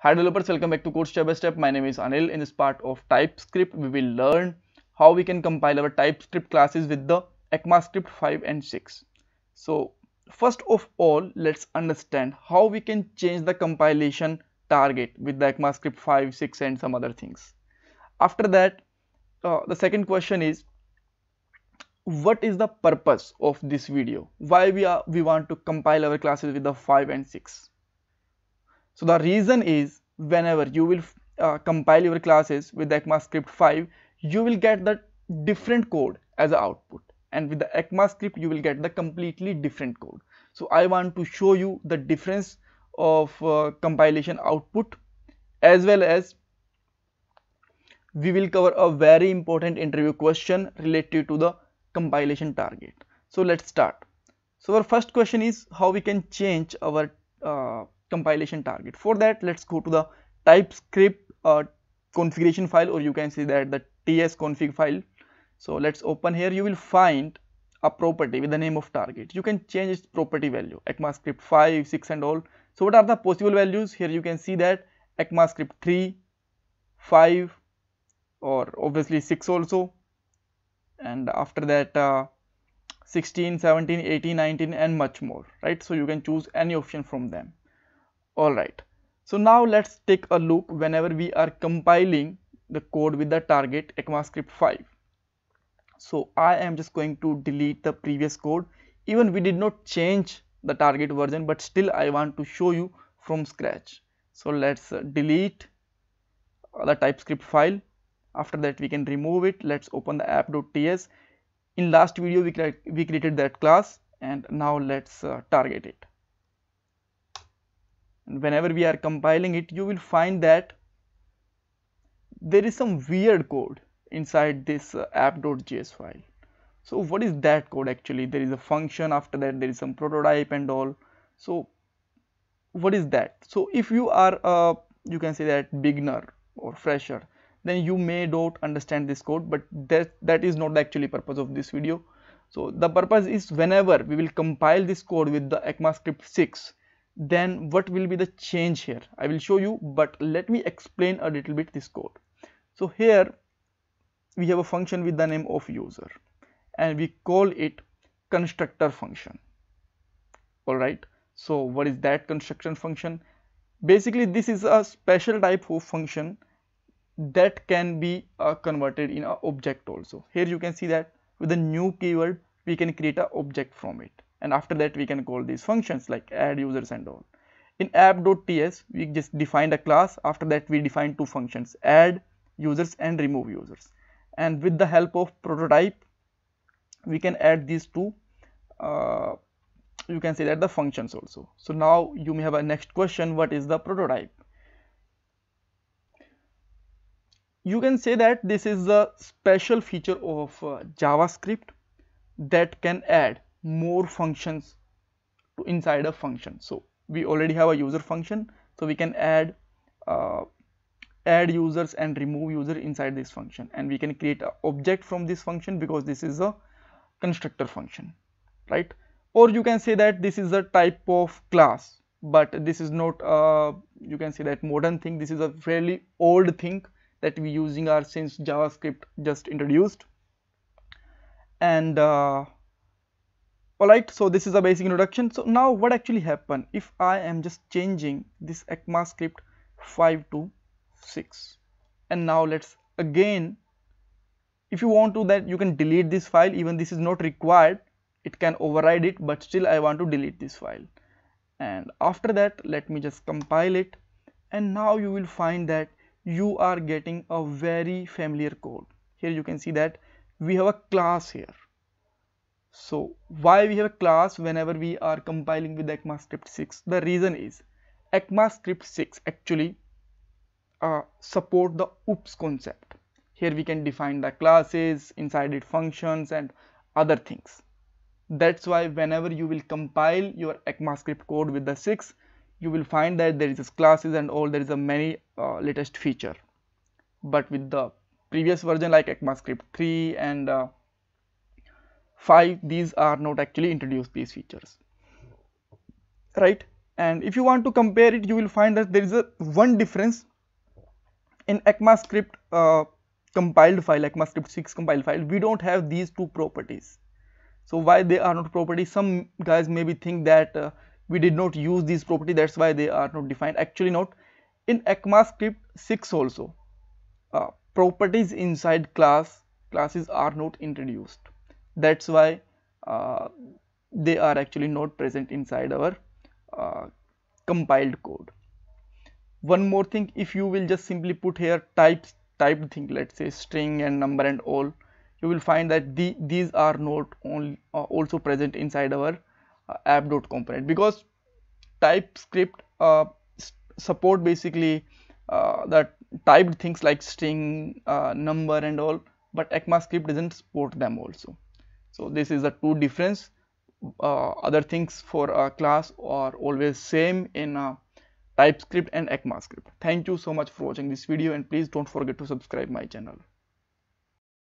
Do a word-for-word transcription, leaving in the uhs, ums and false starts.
Hi developers, welcome back to Code Step By Step. My name is Anil. In this part of TypeScript, we will learn how we can compile our TypeScript classes with the ECMAScript five and six. So first of all, let's understand how we can change the compilation target with the ECMAScript five, six and some other things. After that, uh, the second question is, what is the purpose of this video? Why we are we want to compile our classes with the five and six? So the reason is, whenever you will uh, compile your classes with the ECMAScript five, you will get the different code as an output, and with the ECMAScript you will get the completely different code. So I want to show you the difference of uh, compilation output, as well as we will cover a very important interview question related to the compilation target. So let's start. So our first question is how we can change our uh, compilation target. For that, let's go to the TypeScript uh, configuration file, or you can see that the tsconfig file. So let's open here. You will find a property with the name of target. You can change its property value, ECMAScript five, six and all. So what are the possible values? Here you can see that ECMAScript three, five, or obviously six also, and after that uh, sixteen, seventeen, eighteen, nineteen and much more, right? So you can choose any option from them. Alright, so now let's take a look whenever we are compiling the code with the target ECMAScript five. So I am just going to delete the previous code. Even we did not change the target version, but still I want to show you from scratch. So let's delete the TypeScript file. After that we can remove it. Let's open the app.ts. In last video we, cre we created that class, and now let's uh, target it. Whenever we are compiling it, you will find that there is some weird code inside this uh, app.js file. So what is that code actually? There is a function, after that there is some prototype and all. So what is that? So if you are uh, you can say that beginner or fresher, then you may not understand this code, but that that is not the actually purpose of this video. So the purpose is, whenever we will compile this code with the ECMAScript six, then what will be the change here? I will show you, but let me explain a little bit this code. So here we have a function with the name of user, and we call it constructor function. Alright, so what is that construction function? Basically this is a special type of function that can be uh, converted in an object also. Here you can see that with the new keyword we can create an object from it. And after that we can call these functions like add users and all. In app.ts we just defined a class. After that we defined two functions, add users and remove users. And with the help of prototype we can add these two uh, you can say that the functions also. So now you may have a next question, what is the prototype? You can say that this is a special feature of uh, JavaScript that can add more functions to inside a function. So we already have a user function, so we can add uh, add users and remove user inside this function, and we can create an object from this function because this is a constructor function, right? Or you can say that this is a type of class, but this is not uh, you can say that modern thing. This is a fairly old thing that we using are since JavaScript just introduced. And uh, alright, so this is a basic introduction. So now what actually happened if I am just changing this ECMAScript five to six? And now let's again, if you want to, that you can delete this file. Even this is not required, it can override it, but still I want to delete this file. And after that let me just compile it, and now you will find that you are getting a very familiar code. Here you can see that we have a class here. So why we have a class whenever we are compiling with ECMAScript six? The reason is ECMAScript six actually uh, support the OOPS concept. Here we can define the classes, inside it functions and other things. That's why whenever you will compile your ECMAScript code with the six, you will find that there is this classes and all, there is a many uh, latest feature. But with the previous version like ECMAScript three and uh, five, these are not actually introduced these features, right? And if you want to compare it, you will find that there is a one difference in ECMAScript uh, compiled file, ECMAScript six compiled file. We don't have these two properties. So why they are not properties? Some guys maybe think that uh, we did not use these property, that's why they are not defined. Actually not. In ECMAScript six also, uh, properties inside class classes are not introduced. That's why uh, they are actually not present inside our uh, compiled code. One more thing, if you will just simply put here types, typed thing, let's say string and number and all, you will find that the, these are not only uh, also present inside our uh, app.component, because TypeScript uh, support basically uh, that typed things like string, uh, number and all, but ECMAScript doesn't support them also. So this is the two difference. Uh, other things for a class are always same in uh, TypeScript and ECMAScript. Thank you so much for watching this video, and please don't forget to subscribe my channel.